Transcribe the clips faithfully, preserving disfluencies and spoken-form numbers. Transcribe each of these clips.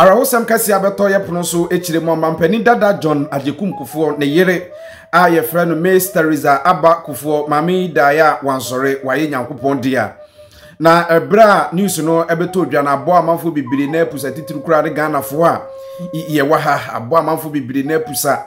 Arawosam kasi abetoye pronso echire mo mampeni dada John Agyekum Kufuor ne yere a ye friend Miss Theresa Abba Kufuor mami daya wansore waye nyankopon dia na ebra news no ebeto dwana abo amanfo bibiri na pusa titiri kura de Ghana fo a ye waha abo amanfo bibiri na pusa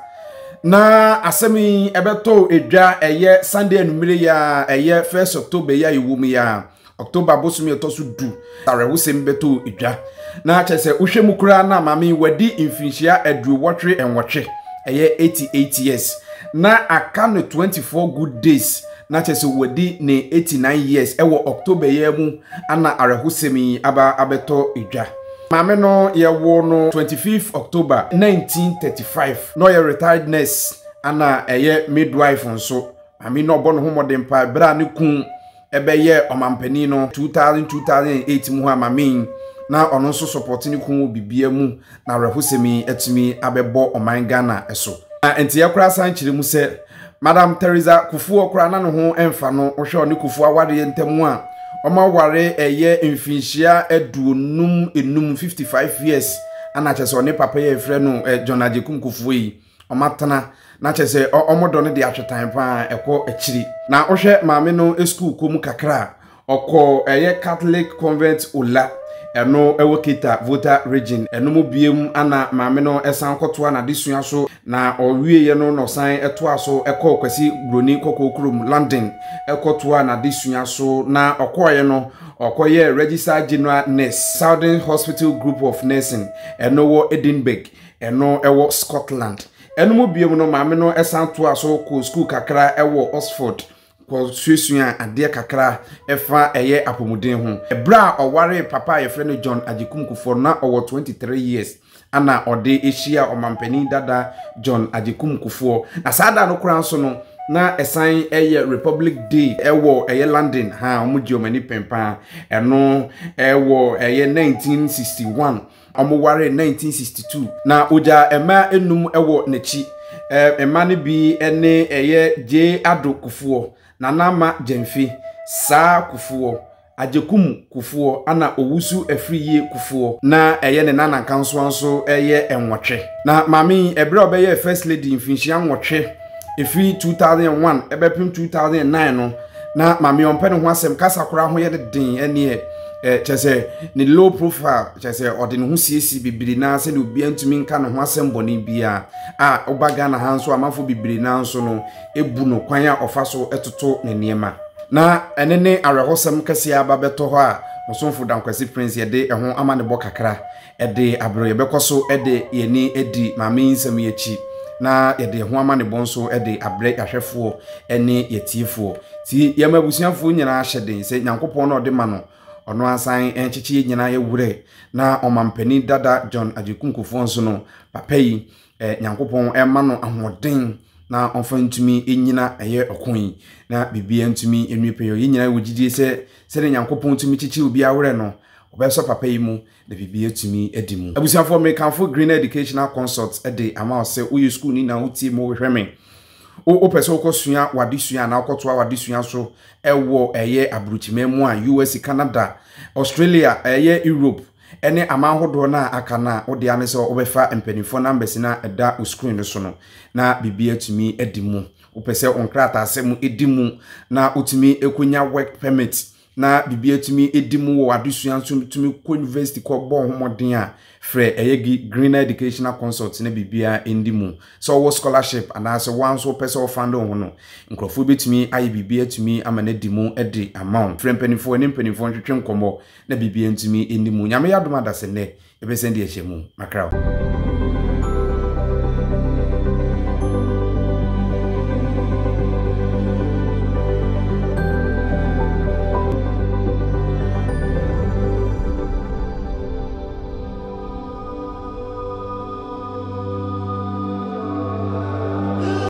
na asemi ebeto edwa eye Sunday anumire ya eye first October ya iwumi ya October bosumi otosu du arawosam beto edwa na chese uhwemu kura na mami wadi infinishia edu watri and watri eye eighty-eight years na akane twenty-four good days na chese wadi ne eighty-nine years ewo October yemu ana Arehusemi Aba abeto idwa mame no yewo no twenty-fifth October nineteen thirty-five no ye retiredness ana eye midwife nso mami no bono homodem pa bra ne kun ebe ye omampani no two thousand two thousand eight mu ha mami na ono so supporting kun bibia mu na Arehusemi etumi abebo oman Ghana eso na enti yakura san kire mu se Madam Theresa Kufuor kura na no ho emfa no wo hwe oni Kufuor aware ntemu a oma ware eye mfinhia edunum enum fifty-five years ana chese oni papa ye frɛ no John Agyekum Kufuor yi oma tana na chese omodo ne de atwetan pa ekɔ akiri na wo hwe maame no school kom kakra okɔ eye Catholic convent ola eno ewokita voter region eno mobiem ana maame no esan kotoa na desua so na owie ye no no san etoa so ekɔ kwasi broni kokko krum London ekotoa na desua so na okoye no okoye register general nurse Southern Hospital Group of Nursing eno wo Edinburgh eno ewo Scotland eno mobiem no maame no esan toa so ko school kakra ewo Oxford ko susuan ade kakra efa eye apomuden ho ebra oware papa ye frɛ no John Agyekum Kufuor na owo twenty-three years ana ode ehia omampani dada John Agyekum Kufuor na sada no kran so no na esan eye Republic Day ewo eye London ha omudi omani pempa eno ewo eye nineteen sixty-one omoware nineteen sixty-two na oja ema enum ewo nechi ema ne bi ene eye J Ado Kufuor Nanama Jemfi, Saa Kufuor, Agyekum Kufuor, ana owusu efriye Kufuor, na eye ne nana kanswanso eye enwatwe. Na mami ebre obeye first lady mfinchia nwatwe, efri two thousand one, ebepim two thousand nine no, na mami ompene ho asem kasa kora ho ye den ene e chese ni low profile chese odin ho siesi bibiri na se ne obi antumi nka ne ho asem boni bia a obaga na hanso amafo bibiri na nso no ebu no kwan a ofa so etoto ne niema na enene Arehusem kase aba beto ho a mosomfo dankwasi prince ye de eho amane bo kakra e de abro ye bekoso e de yeni edi maminsam ye chi na ye de ho amane bo nso e de abre ahwefo ene yetiefo ti ye mabusianfo nyina ahyede se nyankopon na ode ma no ono asan enchichi nyina yewure na omampani dada John Agyekum Kufuor nso no papai eh, nyankopon ema no ahoden na onfa ntumi enyina eye okun na bibia ntumi enwepeyo nyina wogidie se se nyankopon ntumi chichi obi awure no obeso papai mu na bibia ntumi edimu abusiafo me kanfo green educational consults edi ama se uyu school ni na uti mo hweme o o person ko sua wadesua na akotoa wadesua so ewo eye abruchimemu a U S Canada Australia eye Europe ene amahodo na aka na ode ame so obefa empenifo na mbesina eda o screen so no na bibia tumi edimu o person onkrata asem edimu na otumi ekonya work permit na bibia tumi edimu wadesua so tumi ko university ko bon homoden a frɛ eye green educational consult na bibia endimu so wo scholarship and as one so person fund ho no nkrofo betumi aye bibia tumi amane dimu edi amount frɛ mpanifo ne mpanifo ntwetwe nkɔmɔ na bibia ntumi endimu nyame yadoma da sene ebe sende ehyemu makrawo